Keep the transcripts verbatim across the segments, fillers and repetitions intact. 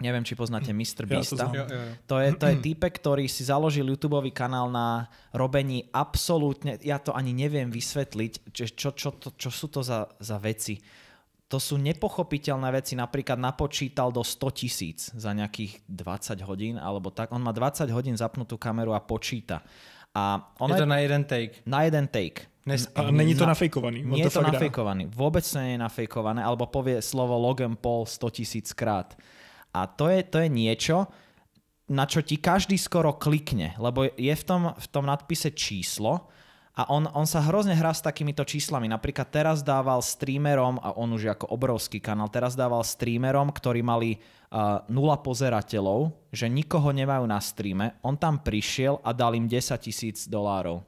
Neviem, či poznáte MrBeasta. Ja, to, ja, ja. to je, to je týpek, ktorý si založil YouTube kanál na robení absolútne, ja to ani neviem vysvetliť, čo, čo, čo, čo sú to za, za veci. To sú nepochopiteľné veci, napríklad napočítal do sto tisíc za nejakých dvadsať hodín, alebo tak. On má dvadsať hodín zapnutú kameru a počíta. A on je to je, na jeden take. Na jeden take. Nes, a není to nafejkovaný. Nie je to nafejkovaný. Vôbec to nie je nafejkované, alebo povie slovo Logan Paul sto tisíc krát. A to je, to je niečo, na čo ti každý skoro klikne, lebo je v tom, v tom nadpise číslo a on, on sa hrozne hrá s takýmito číslami. Napríklad teraz dával streamerom, a on už je ako obrovský kanál, teraz dával streamerom, ktorí mali uh, nula pozerateľov, že nikoho nemajú na streame. On tam prišiel a dal im desať tisíc dolárov.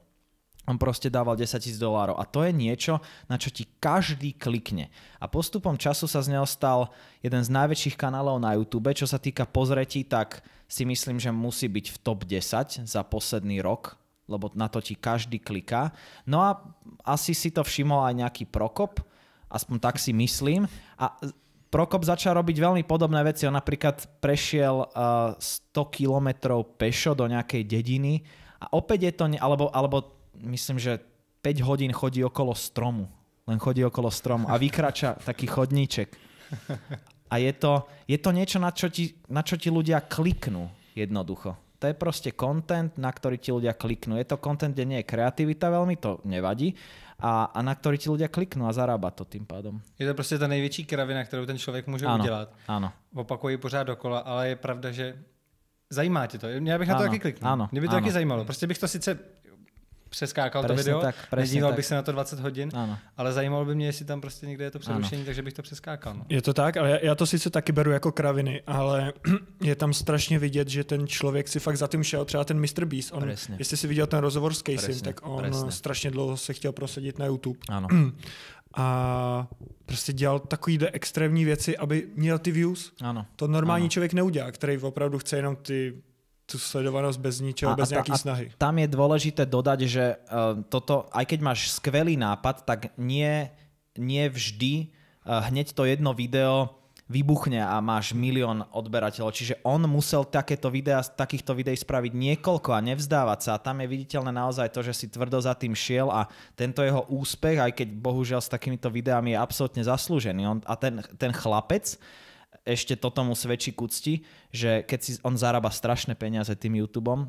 On proste dával desať tisíc dolárov a to je niečo, na čo ti každý klikne. A postupom času sa z neho stal jeden z najväčších kanálov na YouTube. Čo sa týka pozretí, tak si myslím, že musí byť v top desať za posledný rok, lebo na to ti každý kliká. No a asi si to všimol aj nejaký Prokop, aspoň tak si myslím. A Prokop začal robiť veľmi podobné veci. On napríklad prešiel uh, sto kilometrov pešo do nejakej dediny a opäť je to... Ne, alebo, alebo myslím, že päť hodín chodí okolo stromu. Len chodí okolo stromu a vykrača taký chodníček. A je to, je to niečo, na čo, ti, na čo ti ľudia kliknú jednoducho. To je proste content, na ktorý ti ľudia kliknú. Je to content, kde nie je kreativita veľmi, to nevadí. A, a na ktorý ti ľudia kliknú a zarába to tým pádom. Je to proste ta největší kravina, kterou ten člověk může ano, udělat. Ano. Opakuji pořád dokola, ale je pravda, že zajímá tě to. Já bych ano, na to taky kliknul. Ano, mě by to ano. taky zajímalo. Prostě bych to sice... přeskákal presne to video, tak, nedíval tak. bych se na to dvacet hodin, ano. ale zajímalo by mě, jestli tam prostě někde je to přerušení, ano. takže bych to přeskákal. No. Je to tak, ale já to sice taky beru jako kraviny, ale je tam strašně vidět, že ten člověk si fakt za tím šel, třeba ten MrBeast, on, jestli si viděl ten rozhovor s Casey, tak on presne. strašně dlouho se chtěl prosadit na YouTube. Ano. A prostě dělal takovýhle extrémní věci, aby měl ty views. Ano. To normální ano. člověk neudělá, který opravdu chce jenom ty... tú sledovanosť bez ničeho, a, bez a, nejakých a snahy. Tam je dôležité dodať, že uh, toto, aj keď máš skvelý nápad, tak nie, nie vždy uh, hneď to jedno video vybuchne a máš milión odberateľov. Čiže on musel takéto videá, takýchto videí spraviť niekoľko a nevzdávať sa. A tam je viditeľné naozaj to, že si tvrdo za tým šiel a tento jeho úspech, aj keď bohužiaľ s takýmito videami je absolútne zaslúžený. On, a ten, ten chlapec, ešte to tomu svedčí k úcti, že keď si on zarába strašné peniaze tým YouTubeom,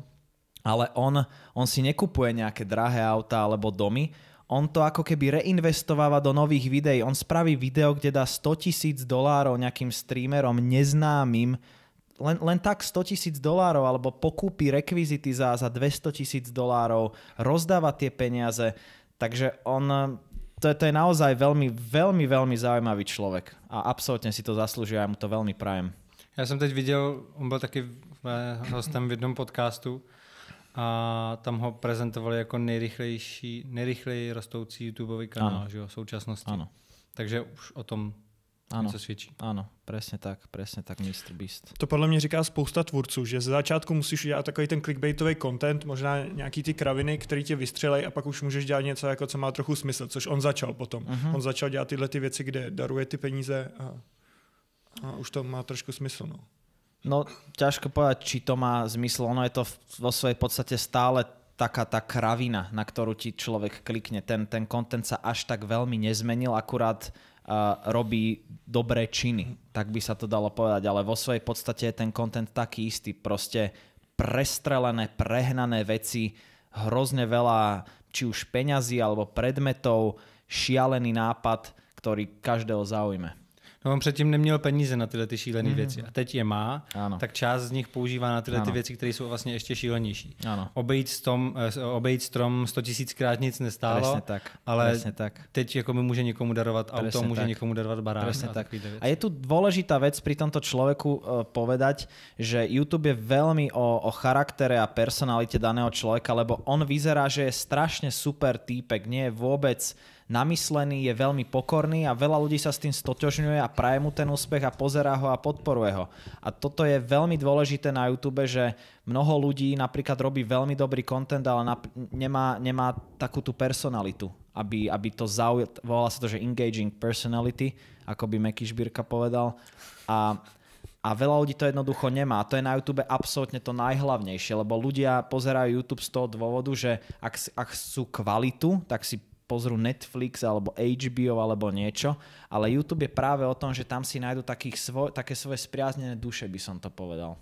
ale on, on si nekupuje nejaké drahé auta alebo domy, on to ako keby reinvestováva do nových videí. On spraví video, kde dá sto tisíc dolárov nejakým streamerom neznámym, len, len tak sto tisíc dolárov, alebo pokúpi rekvizity za, za dvesto tisíc dolárov, rozdáva tie peniaze, takže on... To je, to je naozaj veľmi, veľmi, veľmi zaujímavý človek a absolútne si to zaslúži a ja mu to veľmi prajem. Ja som teď videl, on byl taky hostem v jednom podcastu a tam ho prezentovali jako nejrychlejší, nejrychleji rostoucí YouTubeový kanál, že jo, v současnosti. Ano. Takže už o tom ano, něco svědčí. Ano, presne tak, presne tak MrBeast. To podle mě říká spousta tvůrců, že ze začátku musíš udělat takový ten clickbaitový content, možná nějaký ty kraviny, který tě vystřelej a pak už můžeš dělat něco, jako, co má trochu smysl, což on začal potom. Uh-huh. On začal dělat tyhle ty věci, kde daruje ty peníze a, a už to má trošku smysl. No. no, ťažko povedať, či to má zmysl. Ono je to vo svojej podstate stále taká tá kravina, na ktorú ti človek klikne. Ten, ten content sa až tak veľmi nezmenil, akurát a robí dobré činy. Tak by sa to dalo povedať, ale vo svojej podstate je ten content taký istý. Proste prestrelené, prehnané veci, hrozne veľa či už peňazí alebo predmetov, šialený nápad, ktorý každého zaujme. No on předtím neměl peníze na tyhle ty šílené mm. věci a teď je má, ano. tak část z nich používá na tyhle ano. ty věci, které jsou vlastně ještě šílenější. Ano. Obejít strom, obejít strom sto tisíckrát nic nestálo, presne tak. ale presne tak. teď jako může někomu darovat presne auto, tak. může někomu darovat barák. A, tak. a je tu dôležitá vec pri tomto človeku povedať, že YouTube je veľmi o, o charaktere a personalite daného človeka, lebo on vyzerá, že je strašne super týpek, nie je vôbec... namyslený, je veľmi pokorný a veľa ľudí sa s tým stotožňuje a praje mu ten úspech a pozerá ho a podporuje ho. A toto je veľmi dôležité na YouTube, že mnoho ľudí napríklad robí veľmi dobrý content, ale nemá, nemá takú tú personalitu, aby, aby to zaujalo, volá sa to, že engaging personality, ako by Meky Žbírka povedal. A, A veľa ľudí to jednoducho nemá. To je na YouTube absolútne to najhlavnejšie, lebo ľudia pozerajú YouTube z toho dôvodu, že ak, ak chcú kvalitu, tak si pozrú Netflix alebo há bé ó alebo niečo, ale YouTube je práve o tom, že tam si nájdú takých svo, také svoje spriaznené duše, by som to povedal.